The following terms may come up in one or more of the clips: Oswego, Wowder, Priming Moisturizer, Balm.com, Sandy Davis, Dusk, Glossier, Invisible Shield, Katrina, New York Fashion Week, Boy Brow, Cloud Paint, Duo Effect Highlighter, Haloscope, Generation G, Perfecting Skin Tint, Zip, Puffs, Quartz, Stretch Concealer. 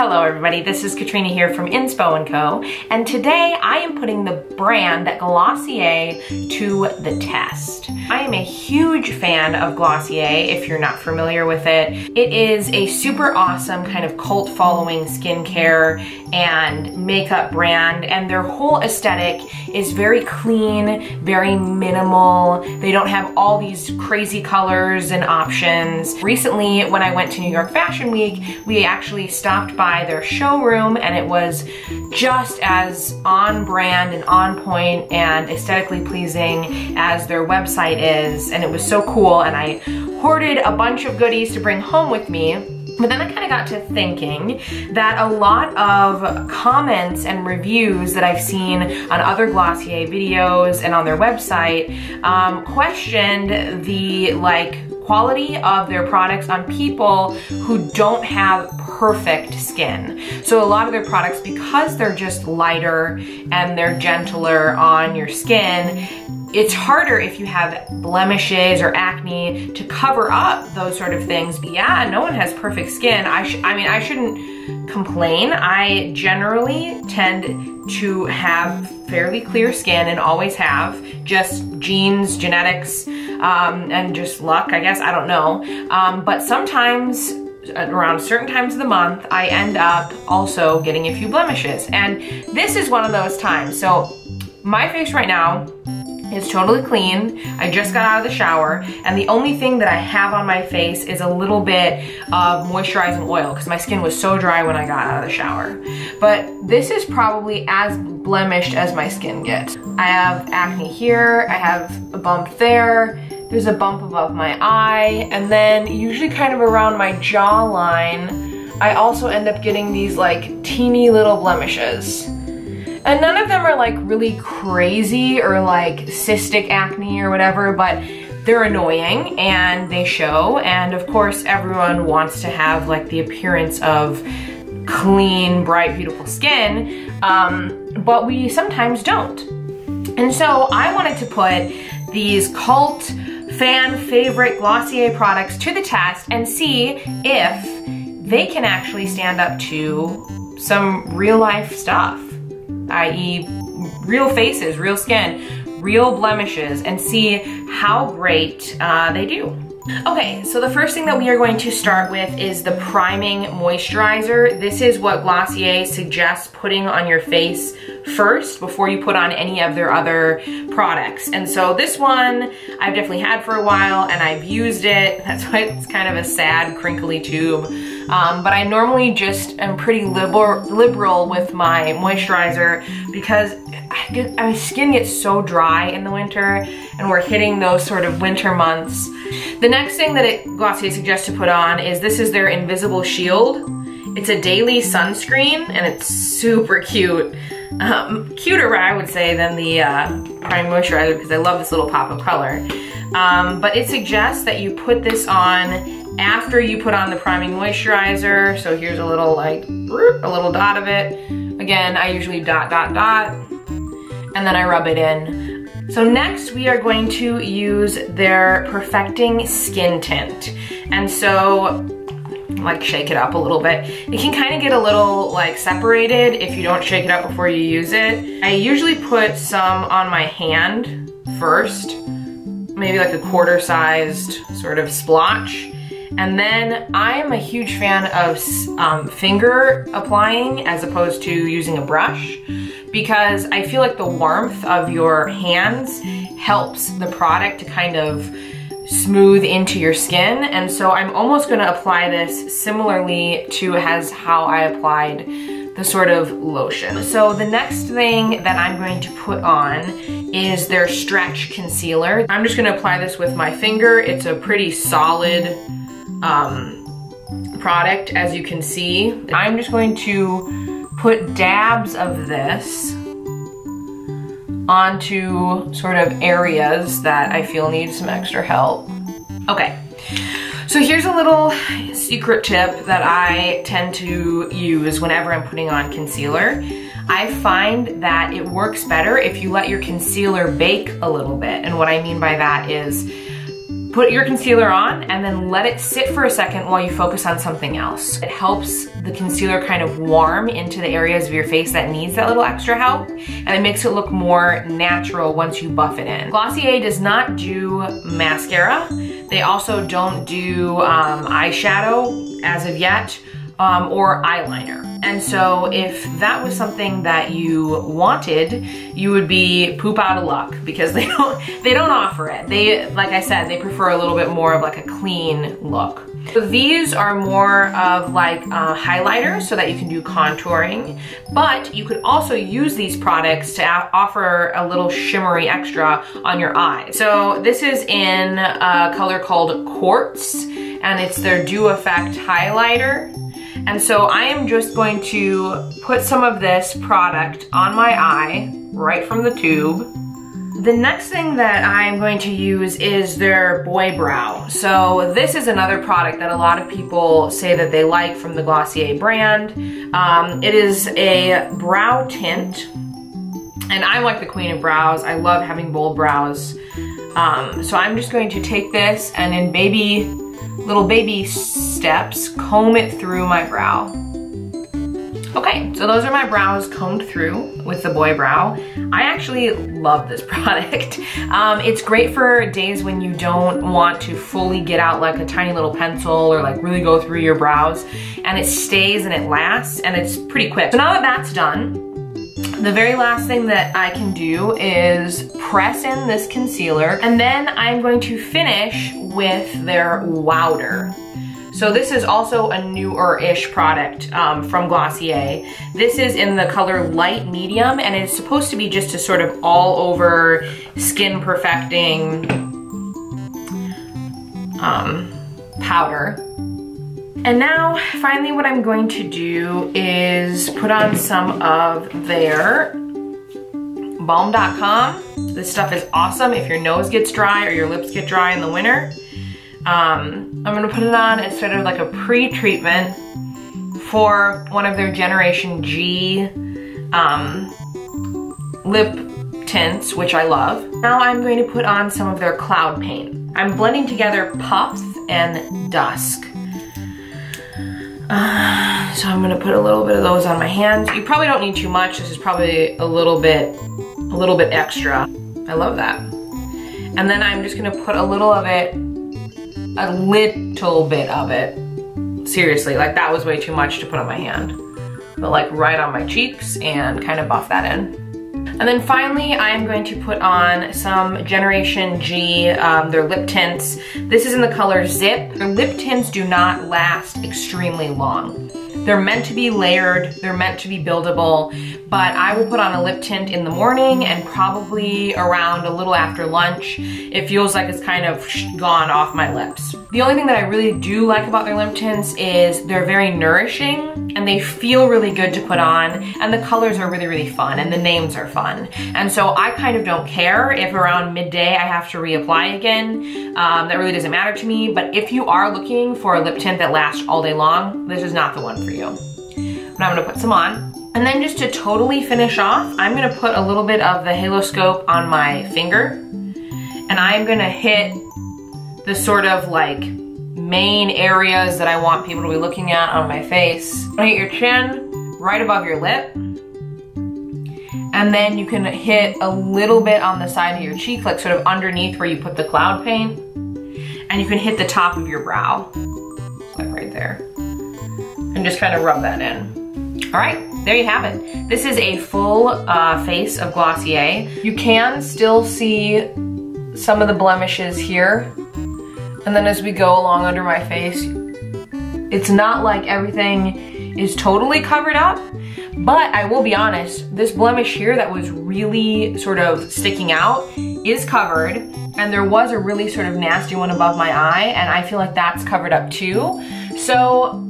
Hello everybody, this is Katrina here from Inspo & Co. And today I am putting the brand Glossier to the test. I am a huge fan of Glossier, if you're not familiar with it. It is a super awesome kind of cult following skincare and makeup brand, and their whole aesthetic is very clean, very minimal. They don't have all these crazy colors and options. Recently, when I went to New York Fashion Week, we actually stopped by their showroom and it was just as on brand and on point and aesthetically pleasing as their website is, and it was so cool, and I hoarded a bunch of goodies to bring home with me. But then I kind of got to thinking that a lot of comments and reviews that I've seen on other Glossier videos and on their website questioned the quality of their products on people who don't have perfect skin. So a lot of their products, because they're just lighter and they're gentler on your skin, it's harder if you have blemishes or acne to cover up those sort of things. But yeah, no one has perfect skin. I mean, I shouldn't complain. I generally tend to have fairly clear skin and always have, just genes, genetics, and just luck, I guess, I don't know. But sometimes around certain times of the month, I end up also getting a few blemishes. And this is one of those times. So my face right now, it's totally clean. I just got out of the shower, and the only thing that I have on my face is a little bit of moisturizing oil because my skin was so dry when I got out of the shower. But this is probably as blemished as my skin gets. I have acne here, I have a bump there, there's a bump above my eye, and then usually kind of around my jawline, I also end up getting these like teeny little blemishes. And none of them are like really crazy or like cystic acne or whatever, but they're annoying and they show. And of course, everyone wants to have like the appearance of clean, bright, beautiful skin, but we sometimes don't. And so I wanted to put these cult fan favorite Glossier products to the test and see if they can actually stand up to some real life stuff, i.e. real faces, real skin, real blemishes, and see how great they do. Okay, so the first thing that we are going to start with is the Priming Moisturizer. This is what Glossier suggests putting on your face first before you put on any of their other products. And so this one I've definitely had for a while and I've used it. That's why it's kind of a sad, crinkly tube. But I normally just am pretty liberal with my moisturizer because my skin gets so dry in the winter and we're hitting those sort of winter months. The next thing that Glossier suggests to put on is this is their Invisible Shield. It's a daily sunscreen and it's super cute. Cuter, I would say, than the Priming Moisturizer because I love this little pop of color. But it suggests that you put this on after you put on the Priming Moisturizer. So here's a little dot of it. Again, I usually dot, dot, dot, and then I rub it in. So next we are going to use their Perfecting Skin Tint. And so, like, shake it up a little bit. It can kind of get a little like separated if you don't shake it up before you use it. I usually put some on my hand first, maybe like a quarter-sized sort of splotch. And then I'm a huge fan of finger applying as opposed to using a brush because I feel like the warmth of your hands helps the product to kind of smooth into your skin. And so I'm almost gonna apply this similarly to as how I applied the sort of lotion. So the next thing that I'm going to put on is their Stretch Concealer. I'm just gonna apply this with my finger. It's a pretty solid product, as you can see. I'm just going to put dabs of this onto sort of areas that I feel need some extra help. Okay, so here's a little secret tip that I tend to use whenever I'm putting on concealer. I find that it works better if you let your concealer bake a little bit. And what I mean by that is Put your concealer on and then let it sit for a second while you focus on something else. It helps the concealer kind of warm into the areas of your face that needs that little extra help, and it makes it look more natural once you buff it in. Glossier does not do mascara. They also don't do eyeshadow as of yet, or eyeliner. And so if that was something that you wanted, you would be poop out of luck, because they don't offer it. They, like I said, they prefer a little bit more of like a clean look. So these are more of like highlighters so that you can do contouring, but you could also use these products to offer a little shimmery extra on your eyes. So this is in a color called Quartz, and it's their Duo Effect Highlighter. And so I am just going to put some of this product on my eye right from the tube. The next thing that I'm going to use is their Boy Brow. So this is another product that a lot of people say that they like from the Glossier brand. It is a brow tint, and I'm like the queen of brows. I love having bold brows. So I'm just going to take this and in little baby steps, comb it through my brow. Okay, so those are my brows combed through with the Boy Brow. I actually love this product. It's great for days when you don't want to fully get out like a tiny little pencil or like really go through your brows, and it stays and it lasts and it's pretty quick. So now that that's done, the very last thing that I can do is press in this concealer, and then I'm going to finish with their Wowder. So this is also a newer-ish product from Glossier. This is in the color Light Medium, and it's supposed to be just a sort of all-over skin perfecting powder. And now, finally, what I'm going to do is put on some of their Balm.com. This stuff is awesome if your nose gets dry or your lips get dry in the winter. I'm gonna put it on as sort of like a pre-treatment for one of their Generation G lip tints, which I love. Now I'm going to put on some of their Cloud Paint. I'm blending together Puffs and Dusk. So I'm gonna put a little bit of those on my hands. You probably don't need too much. This is probably a little bit extra. I love that. And then I'm just gonna put a little bit of it. Seriously, like that was way too much to put on my hand. But like right on my cheeks and kind of buff that in. And then finally, I'm going to put on some Generation G, their lip tints. This is in the color Zip. Their lip tints do not last extremely long. They're meant to be layered, they're meant to be buildable, but I will put on a lip tint in the morning and probably around a little after lunch. It feels like it's kind of gone off my lips. The only thing that I really do like about their lip tints is they're very nourishing and they feel really good to put on, and the colors are really, really fun and the names are fun. And so I kind of don't care if around midday I have to reapply again. That really doesn't matter to me, but if you are looking for a lip tint that lasts all day long, this is not the one for you. But I'm gonna put some on. And then just to totally finish off, I'm gonna put a little bit of the Haloscope on my finger, and I'm gonna hit the sort of like main areas that I want people to be looking at on my face. I'm gonna hit your chin, right above your lip, and then you can hit a little bit on the side of your cheek, like sort of underneath where you put the Cloud Paint, and you can hit the top of your brow, like right there. And just kind of rub that in. All right, there you have it. This is a full face of Glossier. You can still see some of the blemishes here. And then as we go along under my face, it's not like everything is totally covered up, but I will be honest, this blemish here that was really sort of sticking out is covered, and there was a really sort of nasty one above my eye, and I feel like that's covered up too. So,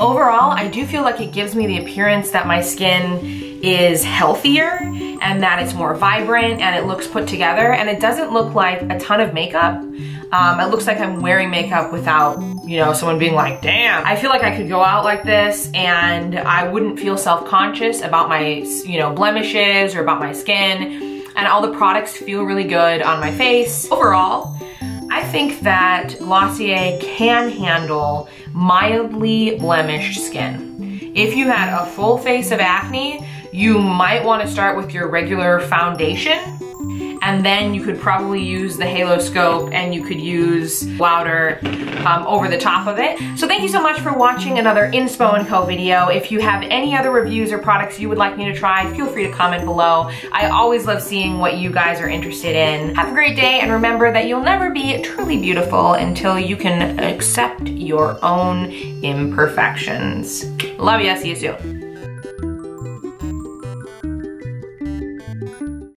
overall, I do feel like it gives me the appearance that my skin is healthier and that it's more vibrant and it looks put together, and it doesn't look like a ton of makeup. It looks like I'm wearing makeup without, you know, someone being like, damn. I feel like I could go out like this and I wouldn't feel self-conscious about my, you know, blemishes or about my skin, and all the products feel really good on my face. Overall, I think that Glossier can handle mildly blemished skin. If you had a full face of acne, you might want to start with your regular foundation, and then you could probably use the Haloscope and you could use Wowder over the top of it. So thank you so much for watching another Inspo & Co video. If you have any other reviews or products you would like me to try, feel free to comment below. I always love seeing what you guys are interested in. Have a great day, and remember that you'll never be truly beautiful until you can accept your own imperfections. Love ya, see you soon.